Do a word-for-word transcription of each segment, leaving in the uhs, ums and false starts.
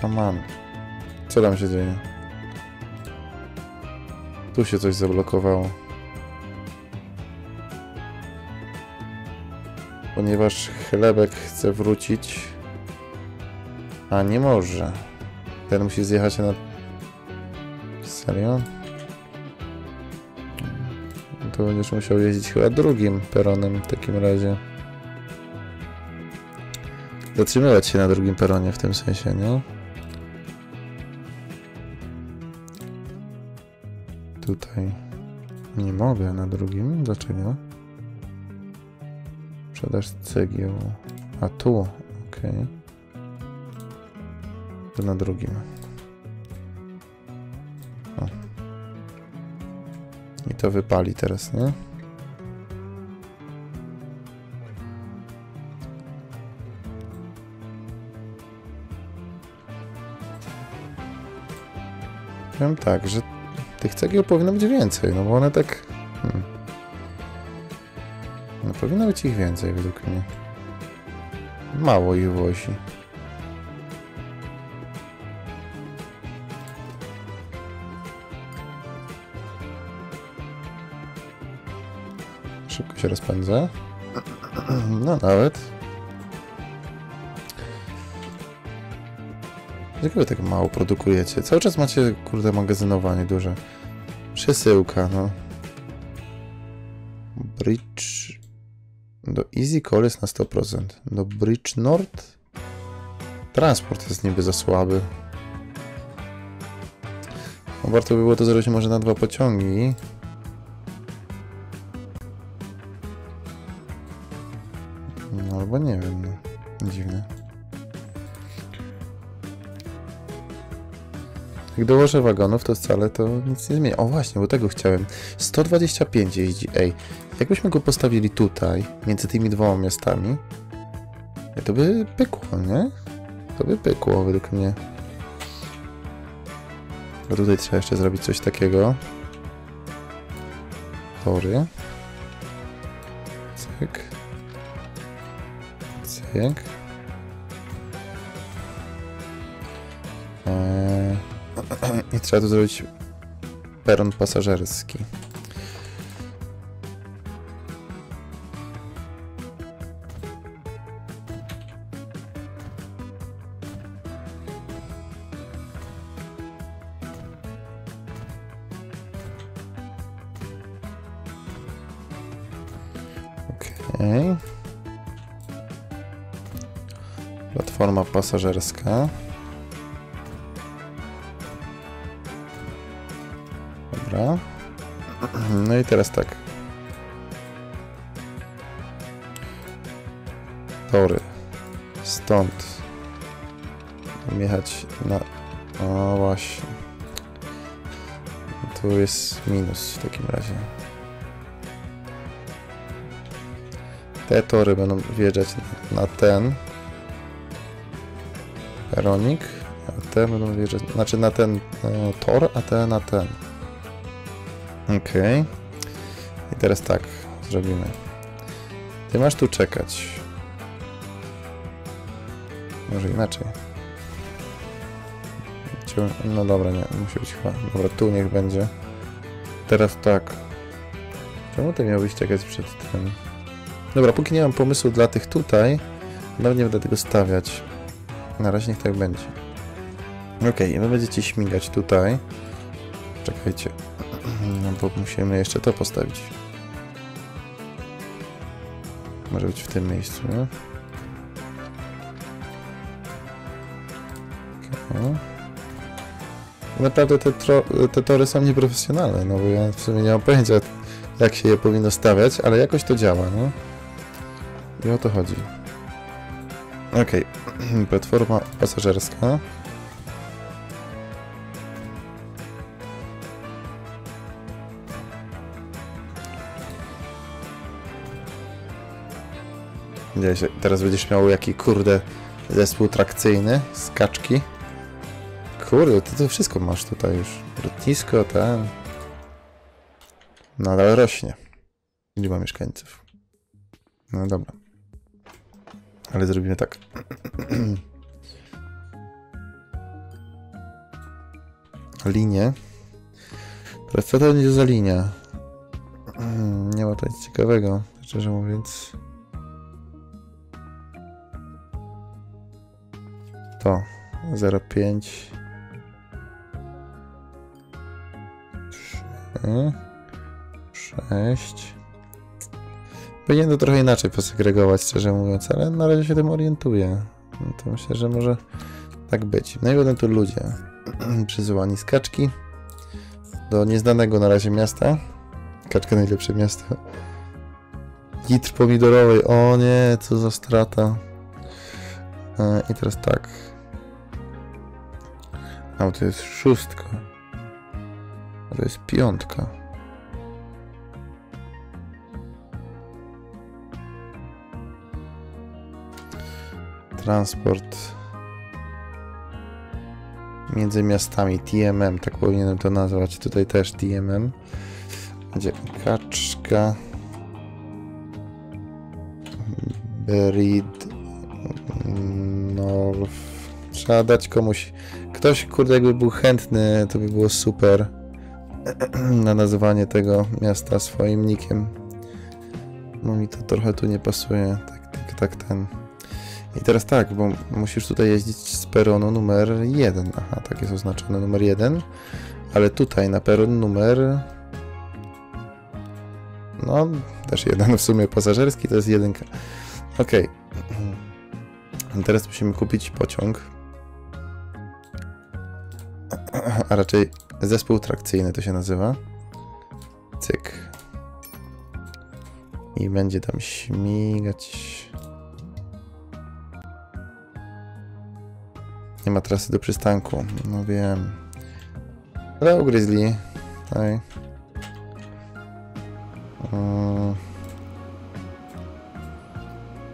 Come on. Co tam się dzieje? Tu się coś zablokowało. Ponieważ chlebek chce wrócić. A nie może. Ten musi zjechać na... Serio? To będziesz musiał jeździć chyba drugim peronem w takim razie. Zatrzymywać się na drugim peronie w tym sensie, nie? Tutaj nie mogę na drugim. Dlaczego? Sprzedaż cegieł. A tu, okej. Okay. To na drugim. O. I to wypali teraz, nie? Powiem tak, że tych cegieł powinno być więcej, no bo one tak... Hmm. No powinno być ich więcej według mnie. Mało ich wozi. Szybko się rozpędzę. No nawet. Dlaczego tak mało produkujecie? Cały czas macie, kurde, magazynowanie duże. Przesyłka, no. Bridge... Do Easy Call jest na sto procent. Do Bridge Nord... Transport jest niby za słaby. No, warto by było to zrobić może na dwa pociągi. No albo nie wiem, no. Dziwne. Jak dołożę wagonów, to wcale to nic nie zmienia. O właśnie, bo tego chciałem. sto dwadzieścia pięć jeździ, ej. Jakbyśmy go postawili tutaj, między tymi dwoma miastami, to by pykło, nie? To by pykło, według mnie. Bo tutaj trzeba jeszcze zrobić coś takiego. Tory. Cyk. Cyk. Eee... I trzeba tu zrobić peron pasażerski. Okay. Platforma pasażerska. No i teraz tak. Tory. Stąd. Jechać na... O właśnie. Tu jest minus w takim razie. Te tory będą wjeżdżać na ten peronik, a te będą wjeżdżać... Znaczy na ten e, tor, a te na ten. Okej. Okay. I teraz tak zrobimy. Ty masz tu czekać. Może inaczej. No dobra, nie. Musi być chyba. Dobra, tu niech będzie. Teraz tak. Czemu ty miałbyś czekać przed tym? Dobra, póki nie mam pomysłu dla tych tutaj, nawet nie będę tego stawiać. Na razie niech tak będzie. Okej, okay, i wy będziecie śmigać tutaj. Czekajcie. No bo musimy jeszcze to postawić. Może być w tym miejscu, nie? Okay. Naprawdę te, te tory są nieprofesjonalne, no bo ja w sumie nie mam pojęcia, jak się je powinno stawiać, ale jakoś to działa, no. I o to chodzi. Okej, okay. Platforma pasażerska. Teraz będziesz miał jaki, kurde, zespół trakcyjny, skaczki. Kurde, ty to wszystko masz tutaj już. Lotnisko, tam. Nadal rośnie. Liczba mieszkańców. No dobra. Ale zrobimy tak. linie. Teraz co to będzie za linia? Hmm, nie ma to nic ciekawego, szczerze mówiąc. To zero pięć. trzy, sześć. Powinien to trochę inaczej posegregować, szczerze mówiąc, ale na razie się tym orientuję. No to myślę, że może tak być. No i będą tu ludzie przyzywani z kaczki do nieznanego na razie miasta. Kaczka najlepsze miasto. Litr pomidorowej. O nie, co za strata. I teraz tak. A to jest szóstka. A to jest piątka. Transport między miastami. T M M, tak powinienem to nazwać. Tutaj też T M M. Będzie kaczka. Berid. No, trzeba dać komuś. Ktoś, kurde, jakby był chętny, to by było super na nazwanie tego miasta swoim nikiem. No mi to trochę tu nie pasuje. Tak, tak, tak, ten. I teraz tak, bo musisz tutaj jeździć z peronu numer jeden. Aha, tak jest oznaczone numer jeden. Ale tutaj na peron numer... No, też jeden w sumie pasażerski, to jest jedynka. Okej. Okay. Teraz musimy kupić pociąg. A raczej zespół trakcyjny to się nazywa. Cyk. I będzie tam śmigać... Nie ma trasy do przystanku. No wiem. Ale ugryzli. Tutaj. Hmm.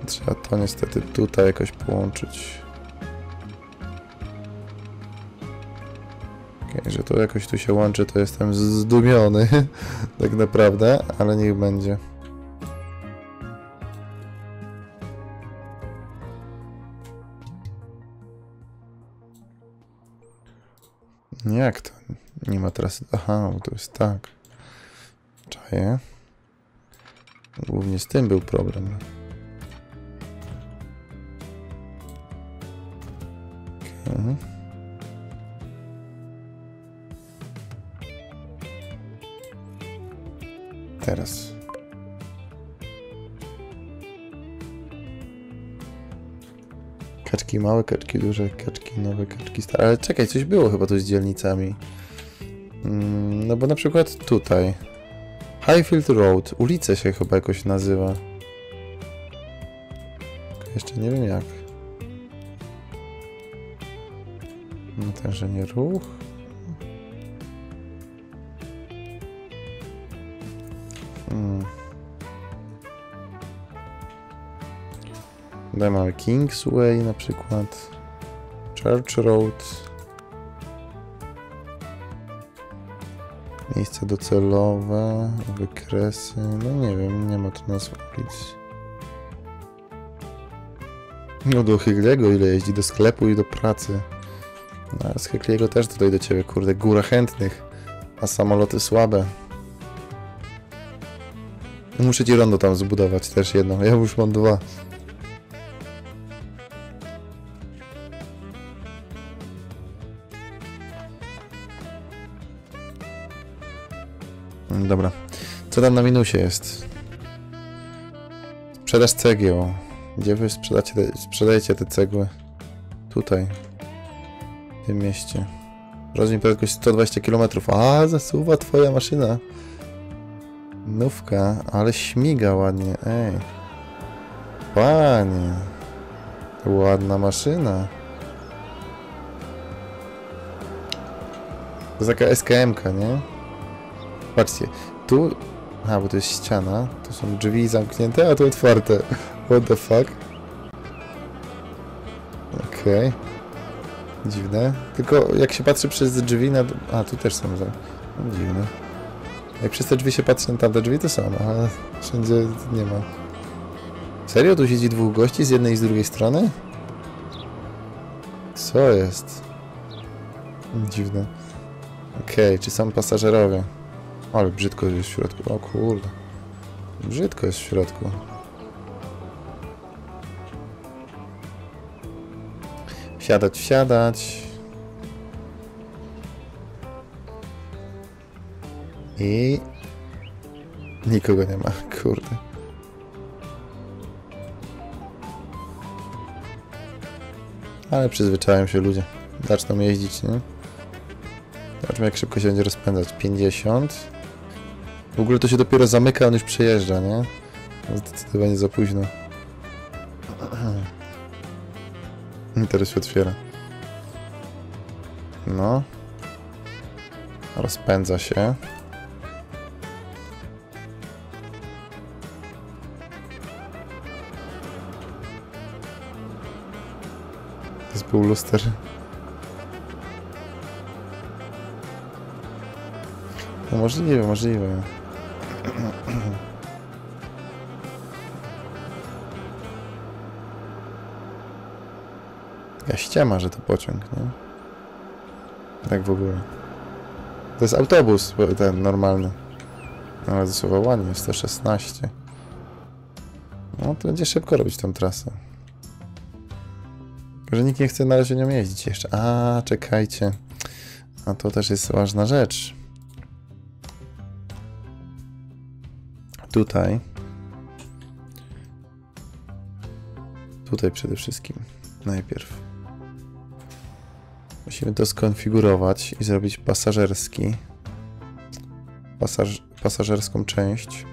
Trzeba to niestety tutaj jakoś połączyć. Okay, że to jakoś tu się łączy, to jestem zdumiony. Tak naprawdę, ale niech będzie. Jak to? Nie ma trasy. Aha, bo to jest tak. Czaję. Głównie z tym był problem. Okay. Teraz. Kaczki małe, kaczki duże, kaczki nowe, kaczki stare. Ale czekaj, coś było chyba tu z dzielnicami. Mm, no bo na przykład tutaj. Highfield Road. Ulica się chyba jakoś nazywa. Jeszcze nie wiem jak. No także nie ruch. Hmm. Mamy Kingsway na przykład, Church Road, miejsce docelowe, wykresy, no nie wiem, nie ma tu nazw ulic. No do Hykliego ile jeździ, do sklepu i do pracy, no, a z Hykliego też tutaj do ciebie, kurde, góra chętnych, a samoloty słabe. Muszę ci rondo tam zbudować też jedno, ja już mam dwa. Dobra, co tam na minusie jest? Sprzedaż cegieł. Gdzie wy sprzedacie te, sprzedajecie te cegły? Tutaj. W tym mieście. Rozmiń prędkość sto dwadzieścia kilometrów. A, zasuwa twoja maszyna. Nówka, ale śmiga ładnie. Ej. Panie. Ładna maszyna. To taka S K M-ka, nie? Patrzcie, tu... A, bo to jest ściana, to są drzwi zamknięte, a tu otwarte. What the fuck? Okej. Okay. Dziwne. Tylko jak się patrzy przez drzwi na... A, tu też są zamknięte. No, dziwne. Jak przez te drzwi się patrzy na tamte drzwi, to są, ale wszędzie nie ma. Serio? Tu siedzi dwóch gości z jednej i z drugiej strony? Co jest? Dziwne. Okej, okay, czy są pasażerowie? Ale brzydko jest w środku. O kurde. Brzydko jest w środku. Wsiadać, wsiadać. I... nikogo nie ma, kurde. Ale przyzwyczają się ludzie. Zaczną jeździć, nie? Zobaczmy, jak szybko się będzie rozpędzać. pięćdziesiąt. W ogóle to się dopiero zamyka, on już przejeżdża, nie? Zdecydowanie za późno. I teraz się otwiera. No. Rozpędza się. To był luster. No możliwe, możliwe. Jakaś ściema, że to pociąg, nie? Tak w ogóle. To jest autobus, ten normalny. Ale ze słowa ładnie, jest to szesnaście. No to będzie szybko robić tą trasę. Że nikt nie chce na razie nią jeździć jeszcze. A, czekajcie. A to też jest ważna rzecz. Tutaj. Tutaj przede wszystkim. Najpierw. Musimy to skonfigurować i zrobić pasażerski. Pasaż pasażerską część.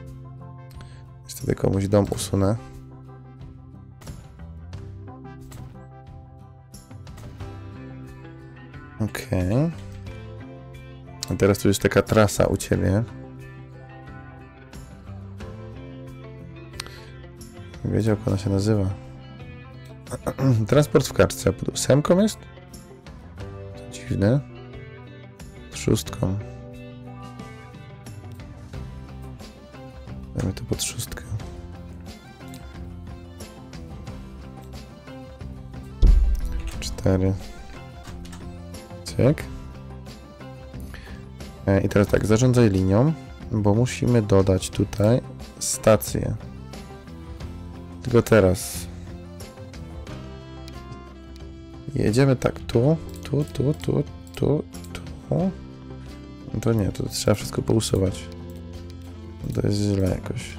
Niestety komuś dom usunę. Okej. Okay. A teraz tu jest taka trasa u ciebie. Nie wiedział, jak ona się nazywa. Transport w kaczce. Pod ósemką jest? To dziwne. Z szóstką. Dajmy to pod szóstkę. Cztery. I teraz tak, zarządzaj linią, bo musimy dodać tutaj stację. Tylko teraz jedziemy tak tu, tu, tu, tu, tu, tu. No to nie, to trzeba wszystko pousuwać. To jest źle jakoś.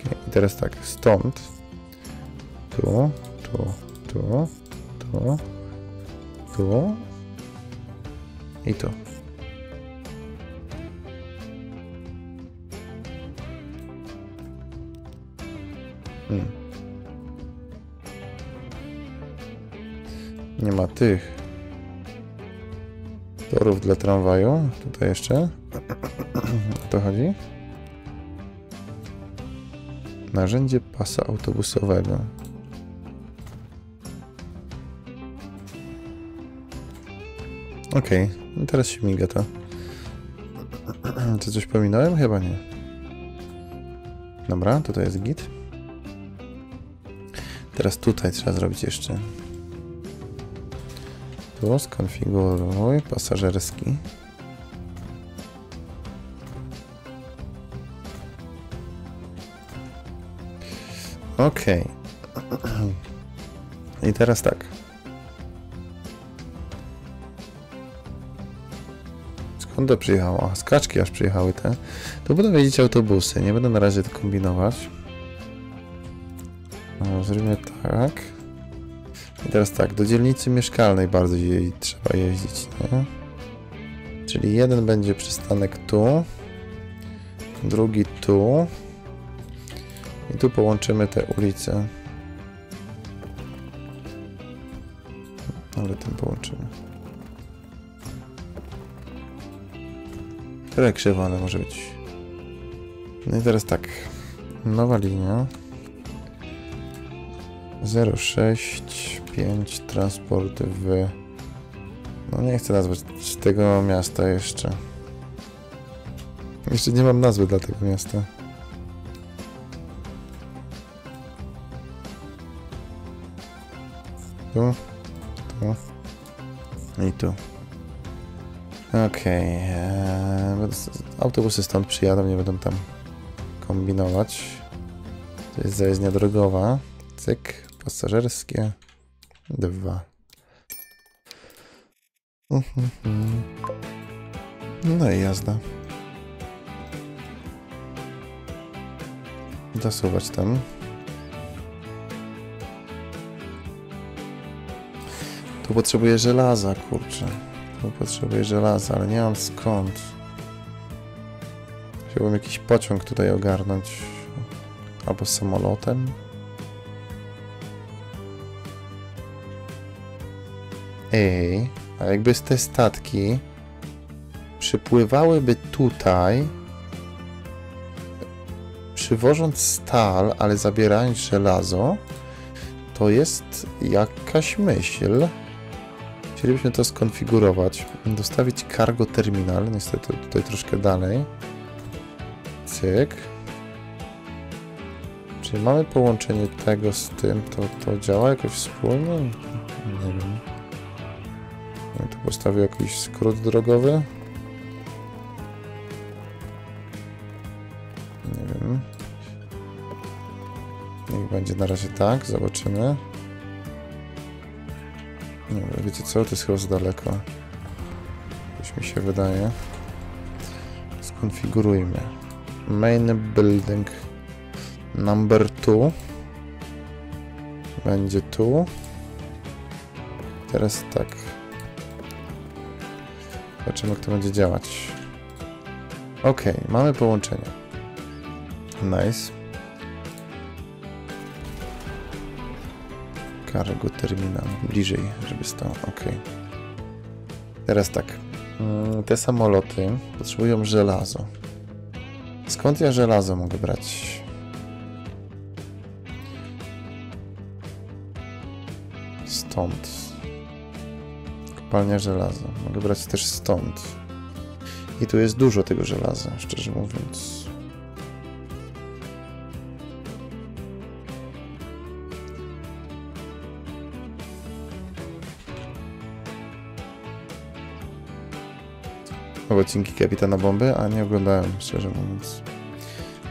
Okay. I teraz tak, stąd tu, tu, tu, tu. Tu i tu. Hmm. Nie ma tych torów dla tramwaju. Tutaj jeszcze. O to chodzi? Narzędzie pasa autobusowego. Okej, okay. No teraz się miga to. Czy coś pominąłem? Chyba nie. Dobra, tutaj jest git. Teraz tutaj trzeba zrobić jeszcze. Tu skonfiguruj pasażerski. Okej. Okay. I teraz tak. Skąd przyjechało? A, z kaczki aż przyjechały te. To będą jeździć autobusy. Nie będę na razie to kombinować. No, zrobimy tak. I teraz tak. Do dzielnicy mieszkalnej bardzo jej trzeba jeździć. Nie? Czyli jeden będzie przystanek tu. Drugi tu. I tu połączymy te ulice. Ale tym połączymy. Trochę krzywo, ale może być. No i teraz tak. Nowa linia. zero sześć pięć transport w... No nie chcę nazwać tego miasta jeszcze. Jeszcze nie mam nazwy dla tego miasta. Tu. Tu. I tu. Okej. Okay. Autobusy stąd przyjadą, nie będą tam kombinować. To jest zajezdnia drogowa. Cyk. Pasażerskie. Dwa. No i jazda. Zasuwać tam. Tu potrzebuję żelaza, kurczę. Tu potrzebuję żelaza, ale nie mam skąd. Chciałbym jakiś pociąg tutaj ogarnąć. Albo samolotem. Ej, a jakby te statki przypływałyby tutaj, przywożąc stal, ale zabierając żelazo, to jest jakaś myśl. Chcielibyśmy to skonfigurować. Dostawić cargo terminal, niestety tutaj troszkę dalej. Cyk. Czy mamy połączenie tego z tym, to, to działa jakoś wspólnie? Nie wiem. Ja tu postawię jakiś skrót drogowy. Nie wiem. Niech będzie na razie tak, zobaczymy. Nie wiem, wiecie co? To jest chyba za daleko. Coś mi się wydaje. Skonfigurujmy. Main building number two. Będzie tu. Teraz tak. Zobaczymy, jak to będzie działać. Ok, mamy połączenie. Nice. Cargo terminal. Bliżej, żeby stało. Ok. Teraz tak. Te samoloty potrzebują żelazo. Skąd ja żelazo mogę brać? Stąd. Kopalnia żelaza. Mogę brać też stąd. I tu jest dużo tego żelaza, szczerze mówiąc. Odcinki Kapitana Bomby, a nie oglądałem, szczerze mówiąc.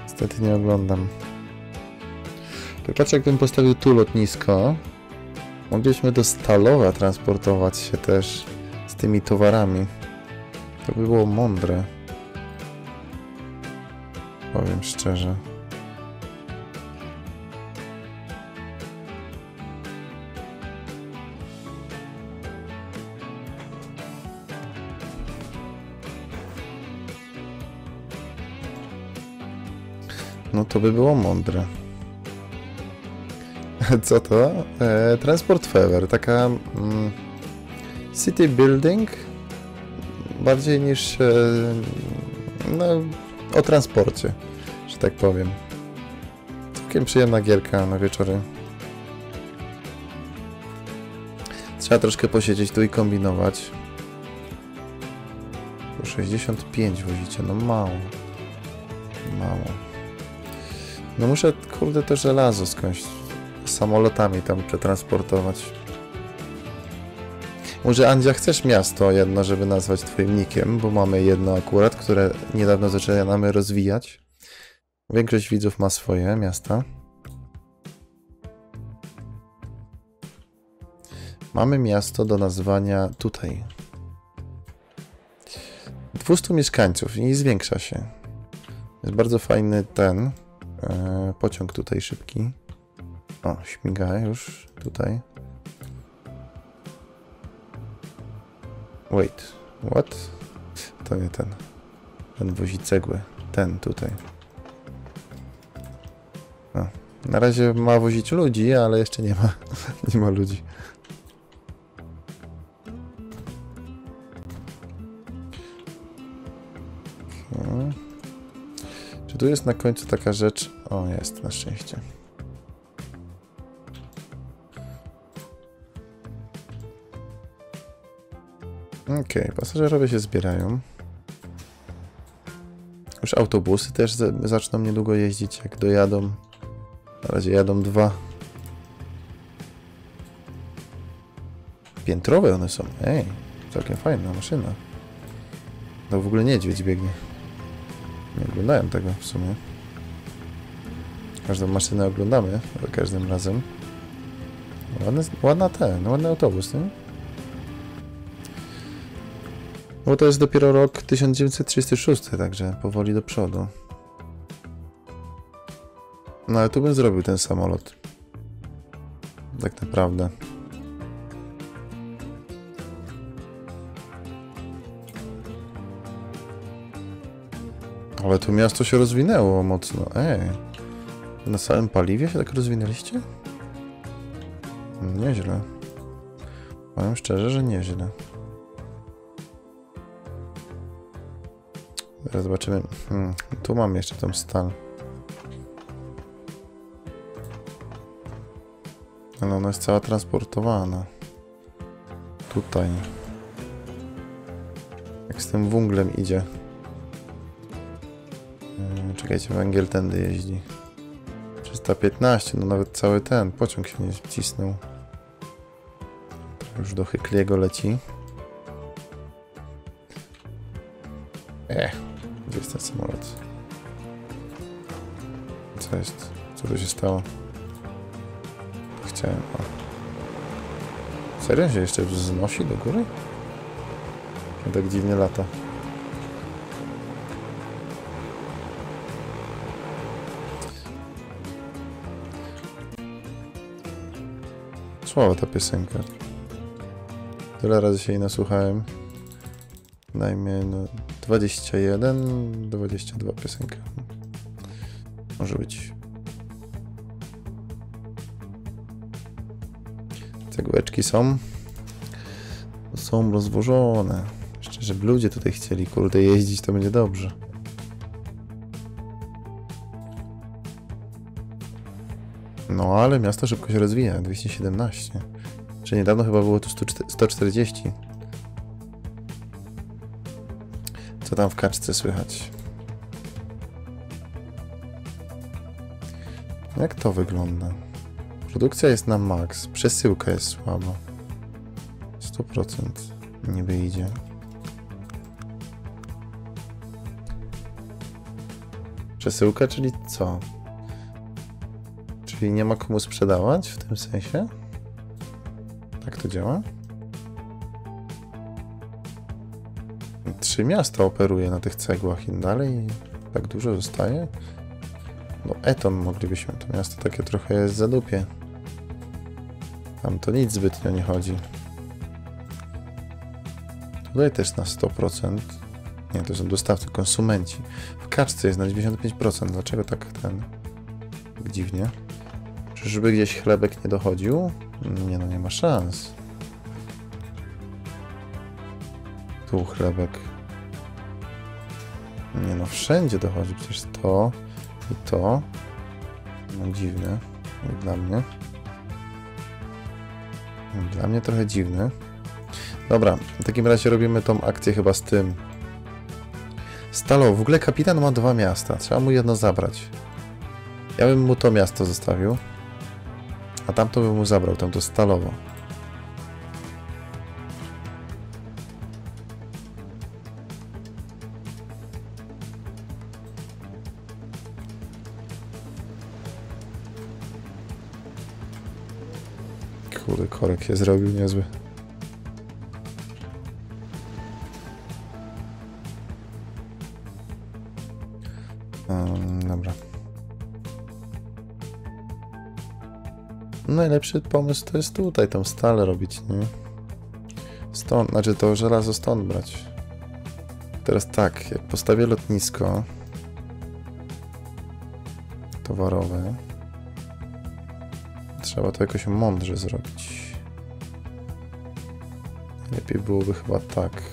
Niestety nie oglądam. To patrz, jakbym postawił tu lotnisko. Mogliśmy do Stalowa transportować się też z tymi towarami. To by było mądre. Powiem szczerze. No to by było mądre. Co to? E, Transport Fever, taka mm, city building, bardziej niż e, no, o transporcie, że tak powiem. Całkiem przyjemna gierka na wieczory. Trzeba troszkę posiedzieć tu i kombinować. Po sześćdziesiąt pięć wozicie, no mało. Mało. No muszę, kurde, to żelazo skądś. Samolotami tam przetransportować. Może Andzia, chcesz miasto jedno, żeby nazwać twoim nikiem, bo mamy jedno akurat, które niedawno zaczynamy rozwijać. Większość widzów ma swoje miasta. Mamy miasto do nazwania tutaj. dwieście mieszkańców i zwiększa się. Jest bardzo fajny ten e, pociąg tutaj szybki. O, śmiga już tutaj. Wait, what? To nie ten. Ten wozi cegły. Ten tutaj. O, na razie ma wozić ludzi, ale jeszcze nie ma. Nie ma ludzi. Okay. Czy tu jest na końcu taka rzecz? O, jest, na szczęście. Okej, okay, pasażerowie się zbierają. Już autobusy też zaczną niedługo jeździć, jak dojadą. Na razie jadą dwa. Piętrowe one są. Ej, całkiem fajna maszyna. No w ogóle niedźwiedź biegnie. Nie oglądają tego w sumie. Każdą maszynę oglądamy, ale każdym razem. Ładny, ładna ten, ładny autobus, nie? Bo to jest dopiero rok tysiąc dziewięćset trzydziesty szósty, także powoli do przodu. No ale tu bym zrobił ten samolot. Tak naprawdę. Ale tu miasto się rozwinęło mocno. Ej, na samym paliwie się tak rozwinęliście? Nieźle. Powiem szczerze, że nieźle. Teraz zobaczymy. Hmm, tu mam jeszcze tą stal. Ale ona jest cała transportowana. Tutaj. Jak z tym węglem idzie. Hmm, czekajcie, węgiel tędy jeździ. trzysta piętnaście, no nawet cały ten pociąg się nie wcisnął. Już do Hykliego leci. Ech, gdzie jest ten samolot? Co jest? Co tu się stało? Chciałem... O. Serio się jeszcze wznosi do góry? Ja tak dziwnie lata. Słaba ta piosenka. Tyle razy się jej nasłuchałem. Najmniej no dwadzieścia jeden, dwadzieścia dwa piosenka. Może być. Cegłeczki są. Są rozwożone. Jeszcze, żeby ludzie tutaj chcieli, kurde, jeździć, to będzie dobrze. No ale miasto szybko się rozwija, dwieście siedemnaście. Czy niedawno chyba było tu sto czterdzieści. Co tam w kaczce słychać? Jak to wygląda? Produkcja jest na maks, przesyłka jest słaba. sto procent niby idzie. Przesyłka, czyli co? Czyli nie ma komu sprzedawać w tym sensie? Tak to działa? Trzy miasta operuje na tych cegłach i dalej tak dużo zostaje? No Eton moglibyśmy, to miasto takie trochę jest za dupie. Tam to nic zbytnio nie chodzi. Tutaj też na sto procent. Nie, to są dostawcy, konsumenci. W kaczce jest na dziewięćdziesiąt pięć procent. Dlaczego tak ten... Tak dziwnie. Czyżby gdzieś chlebek nie dochodził? Nie no, nie ma szans. Tu chlebek. Nie no, wszędzie dochodzi. Przecież to i to. No dziwne. Dla mnie. Dla mnie trochę dziwne. Dobra, w takim razie robimy tą akcję chyba z tym. Stalo. W ogóle kapitan ma dwa miasta. Trzeba mu jedno zabrać. Ja bym mu to miasto zostawił. A tamto bym mu zabrał, tamto stalowo. Kurde, korek się zrobił niezły. Um, dobra. Najlepszy pomysł to jest tutaj tą stal robić, nie? Stąd, znaczy to żelazo stąd brać. Teraz tak, jak postawię lotnisko towarowe, trzeba to jakoś mądrze zrobić. Lepiej byłoby chyba tak.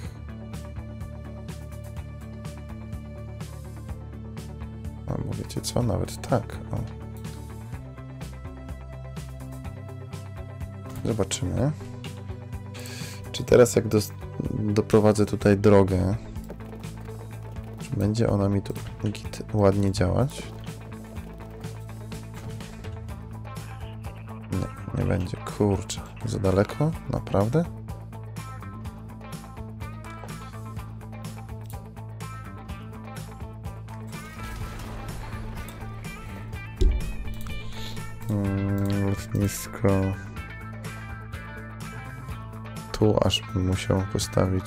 Albo wiecie co? Nawet tak. O. Zobaczymy. Czy teraz jak do, doprowadzę tutaj drogę, czy będzie ona mi tu git ładnie działać? Nie, nie będzie. Kurczę, za daleko? Naprawdę? lotnisko. Tu aż bym musiał postawić.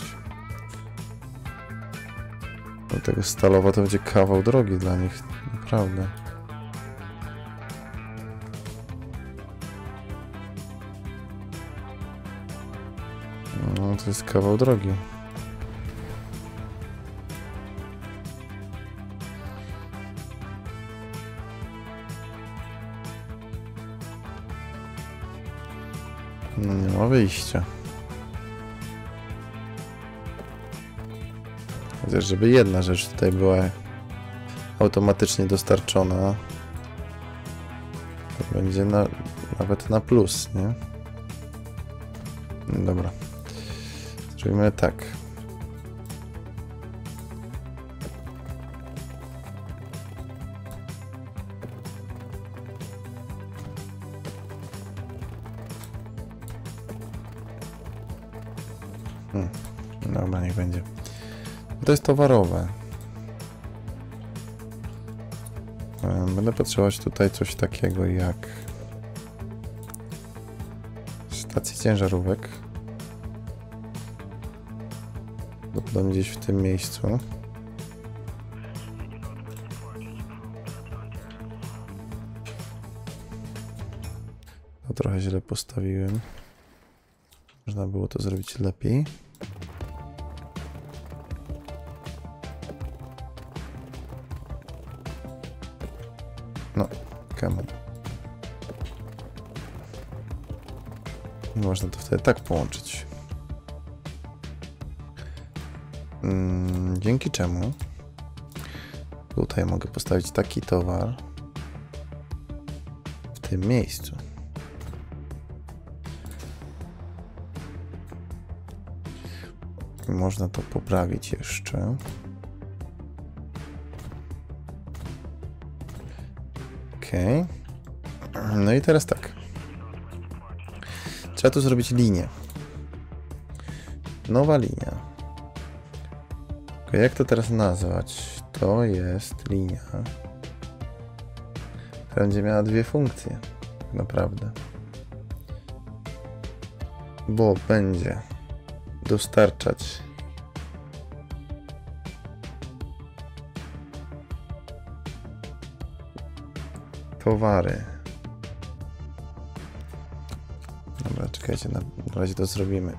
Do tego Stalowa to będzie kawał drogi dla nich, naprawdę. No to jest kawał drogi. No nie ma wyjścia. Chociaż żeby jedna rzecz tutaj była automatycznie dostarczona, to będzie na, nawet na plus, nie? Dobra. Zrobimy tak. Hmm. Dobra, niech będzie. To jest towarowe. Będę potrzebować tutaj coś takiego jak stacji ciężarówek. Dodam gdzieś w tym miejscu. To trochę źle postawiłem. Można było to zrobić lepiej. No, come on. I można to wtedy tak połączyć. Mm, dzięki czemu tutaj mogę postawić taki towar w tym miejscu. I można to poprawić jeszcze. Okay. No i teraz tak. Trzeba tu zrobić linię. Nowa linia. Jak to teraz nazwać? To jest linia, która będzie miała dwie funkcje. Naprawdę. Bo będzie dostarczać towary. Dobra, czekajcie, na razie to zrobimy.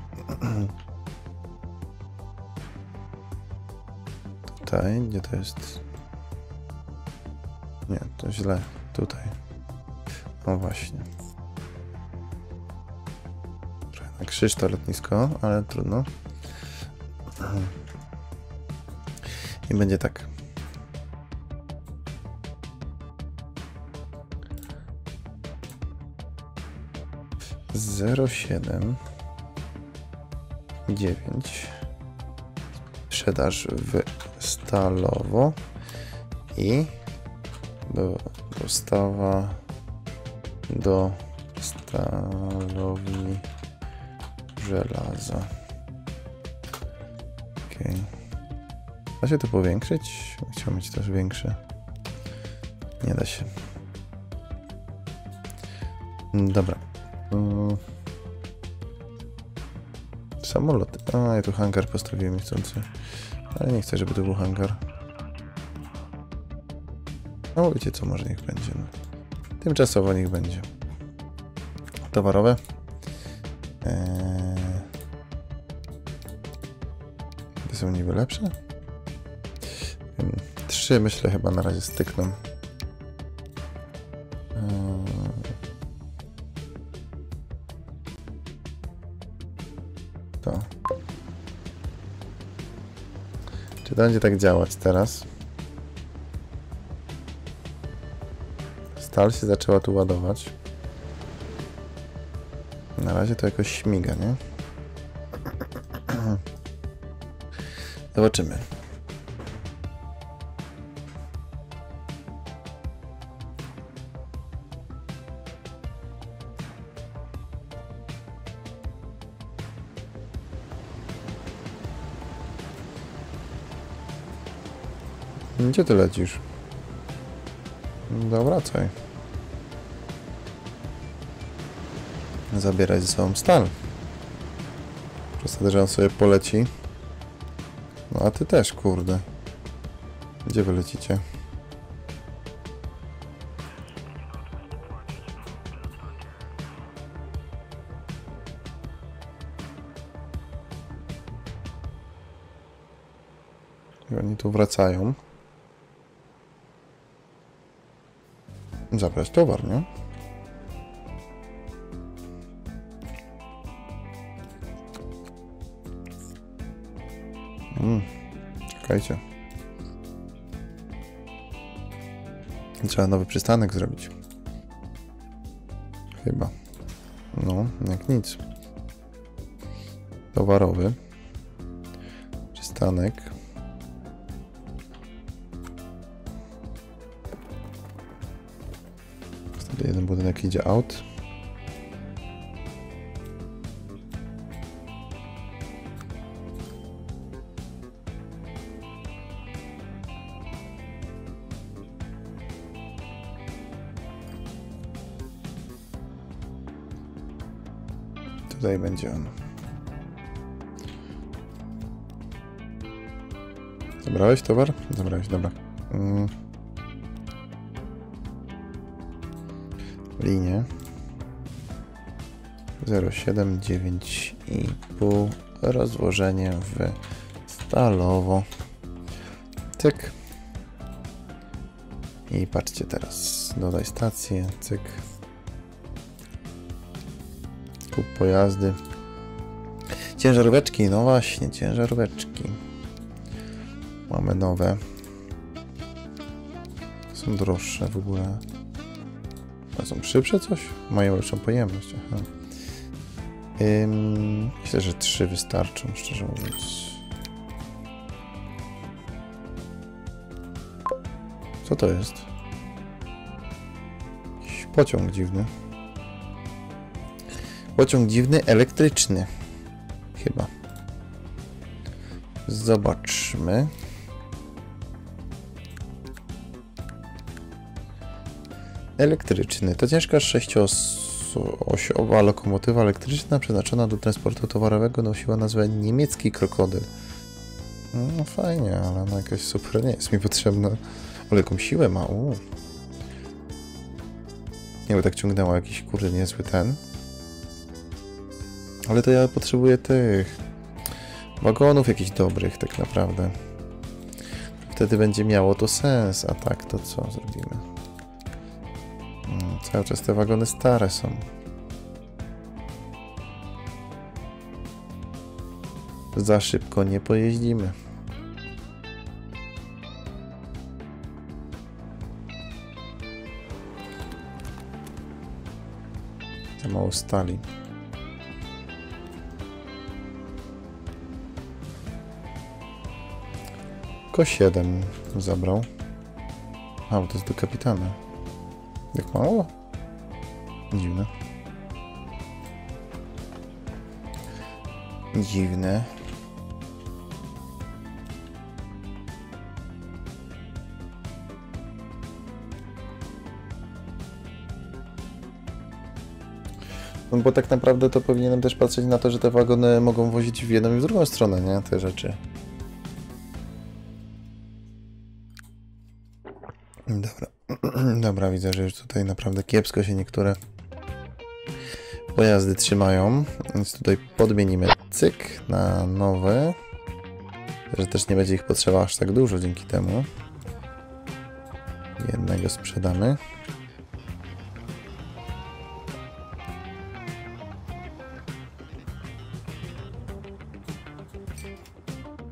Tutaj, gdzie to jest? Nie, to źle. Tutaj. No właśnie. Trochę na krzyż to lotnisko, ale trudno. I będzie tak. zero siedem dziewięć sprzedaż w Stalowo i do, dostawa do Stalowni Żelaza. Ok. Da się to powiększyć? Chciałbym mieć też większe. Nie da się. Dobra. Samolot. A, ja tu hangar postawiłem niechcący. Ale nie chcę, żeby to był hangar. No wiecie co, może niech będzie. No. Tymczasowo niech będzie. Towarowe. Eee... To są niby lepsze? Trzy myślę chyba na razie stykną. Czy to będzie tak działać teraz? Stal się zaczęła tu ładować. Na razie to jakoś śmiga, nie? Zobaczymy. Gdzie ty lecisz? Dobra, wracaj. zabierać ze sobą stal. Przez to, że on sobie poleci. No a ty też, kurde. Gdzie wy lecicie? I oni tu wracają. Zabrać towar, nie? Mm, czekajcie. Trzeba nowy przystanek zrobić. Chyba. No, jak nic. Towarowy. Przystanek. Jeden budynek idzie out. Tutaj będzie on. Zabrałeś towar? Zabrałeś, dobra. Mm. Linie zero siedem dziewięć i pół rozłożenie w stalowo. Cyk. I patrzcie teraz. Dodaj stację. Cyk. Kup pojazdy. Ciężaróweczki. No właśnie, ciężaróweczki. Mamy nowe. Są droższe w ogóle. A są szybsze coś? Mają lepszą pojemność. Aha. Ym, myślę, że trzy wystarczą, szczerze mówiąc. Co to jest? Jakiś pociąg dziwny. Pociąg dziwny, elektryczny. Chyba. Zobaczmy. Elektryczny. To ciężka sześcioosiowa lokomotywa elektryczna przeznaczona do transportu towarowego nosiła nazwę niemiecki krokodyl. No fajnie, ale ona jakaś super nie jest mi potrzebna. Ale jaką siłę ma. Uu. Nie, bo tak ciągnęła jakiś kurde niezły ten. Ale to ja potrzebuję tych wagonów jakichś dobrych tak naprawdę. Wtedy będzie miało to sens. A tak to co zrobimy? Cały czas te wagony stare są. Za szybko nie pojeździmy. Za mało stali. Tylko siedem zabrał. A, bo to jest do kapitana. Jak mało? Dziwne. Dziwne. No bo tak naprawdę to powinienem też patrzeć na to, że te wagony mogą wozić w jedną i w drugą stronę, nie? Te rzeczy. Dobra. Dobra, widzę, że już tutaj naprawdę kiepsko się niektóre pojazdy trzymają, więc tutaj podmienimy cyk na nowe, że też nie będzie ich potrzeba aż tak dużo dzięki temu. Jednego sprzedamy.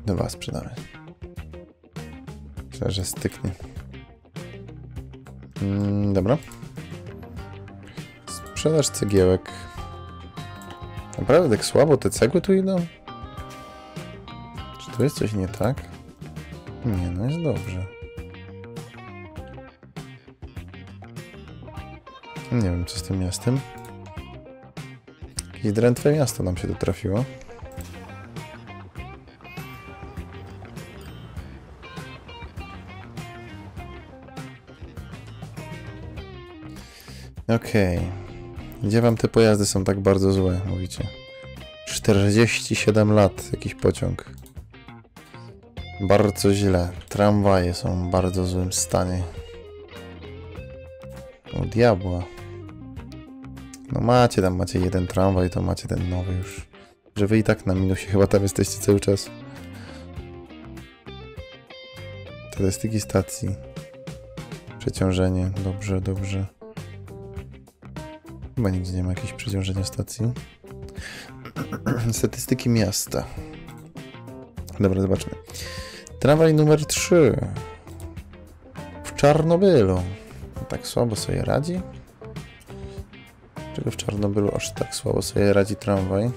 Dwa sprzedamy. Myślę, że styknie. Dobra. Sprzedaż cegiełek. Naprawdę tak słabo te cegły tu idą? Czy tu jest coś nie tak? Nie, no jest dobrze. Nie wiem, co z tym miastem. Jakieś drętwe miasto nam się tu trafiło. Okej, Gdzie wam te pojazdy są tak bardzo złe, mówicie? czterdzieści siedem lat jakiś pociąg. Bardzo źle. Tramwaje są w bardzo złym stanie. O diabła. No macie tam, macie jeden tramwaj, to macie ten nowy już. Że wy i tak na minusie, chyba tam jesteście cały czas. Statystyki stacji. Przeciążenie. Dobrze, dobrze. Chyba nigdzie nie ma jakiegoś przeciążenia stacji. Statystyki miasta. Dobra, zobaczmy. Tramwaj numer trzy. W Czarnobylu. Tak słabo sobie radzi? Dlaczego w Czarnobylu aż tak słabo sobie radzi tramwaj?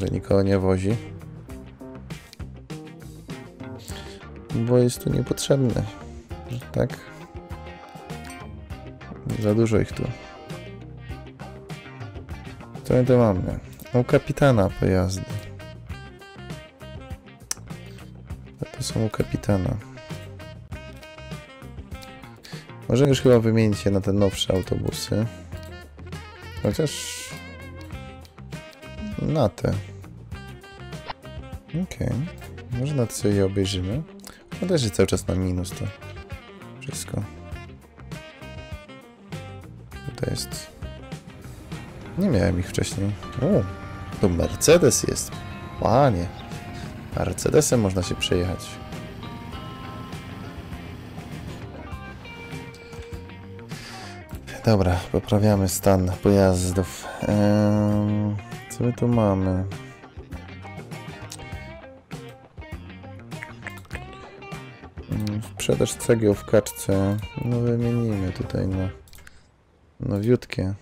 Że nikogo nie wozi. Bo jest tu niepotrzebny. Tak? Za dużo ich tu. Co my tu mamy? U kapitana pojazdy. To są u kapitana. Możemy już chyba wymienić je na te nowsze autobusy. Chociaż... na te. Okej. Okay. Może na to sobie je obejrzymy. No też jest cały czas na minus to wszystko. To jest... nie miałem ich wcześniej. O, tu Mercedes jest. Panie. Mercedesem można się przejechać. Dobra, poprawiamy stan pojazdów. Eee, co my tu mamy? Sprzedaż cegieł w kaczce. No wymienimy tutaj na nowiutkie.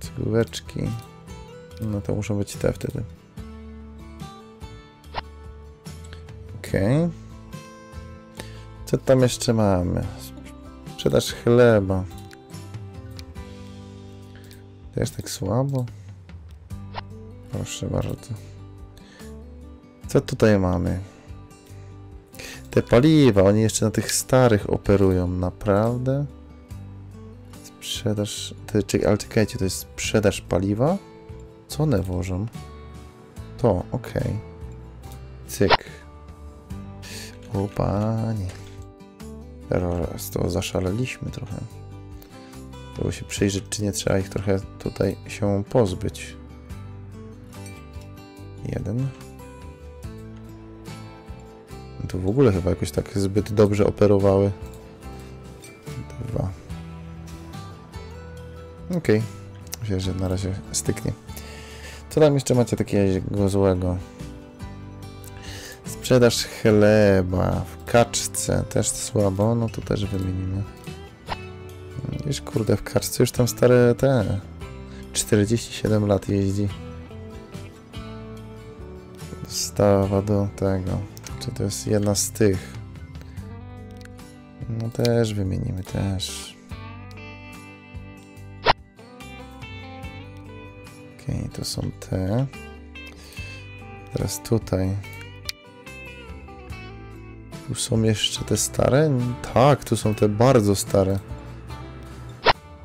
Cegłeczki. No to muszą być te wtedy. Okej. Okay. Co tam jeszcze mamy? Sprzedaż chleba. Też tak słabo. Proszę bardzo. Co tutaj mamy? Te paliwa, oni jeszcze na tych starych operują, naprawdę? Sprzedaż... Ty, ale czekajcie, to jest sprzedaż paliwa? Co one wożą? To, okej. Okay. Cyk. O panie. Teraz to zaszaleliśmy trochę. Trzeba się przyjrzeć, czy nie trzeba ich trochę tutaj się pozbyć. Jeden. Tu w ogóle chyba jakoś tak zbyt dobrze operowały. Dwa. Okej. Okay. Myślę, że na razie styknie. Co tam jeszcze macie takiego złego? Sprzedaż chleba w kaczce. Też słabo. No to też wymienimy. Już kurde, w kaczce już tam stare te... czterdzieści siedem lat jeździ. Dostawa do tego... to jest jedna z tych. No też wymienimy też. Okej, okay, to są te. Teraz tutaj. Tu są jeszcze te stare? Tak, tu są te bardzo stare.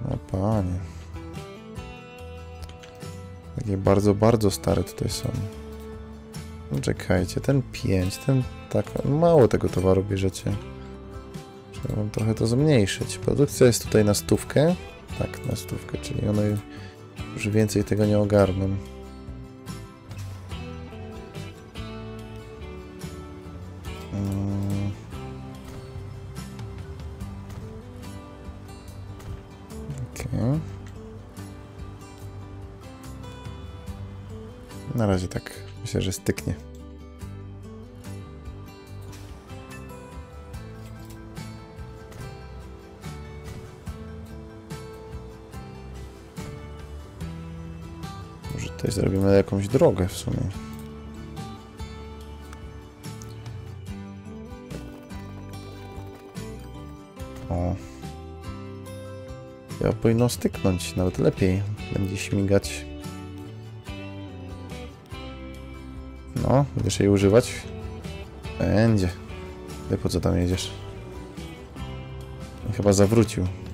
O panie. Takie bardzo, bardzo stare tutaj są. Czekajcie, ten pięć, ten tak, mało tego towaru bierzecie. Trzeba wam trochę to zmniejszyć. Produkcja jest tutaj na stówkę. Tak, na stówkę, czyli one już więcej tego nie ogarną. Hmm. Okay. Na razie tak. Myślę, że styknie. Może tutaj zrobimy jakąś drogę w sumie. O. Ja powinno styknąć, nawet lepiej. Będzie śmigać. O, będziesz jej używać? Będzie. Ty po co tam jedziesz? I chyba zawrócił.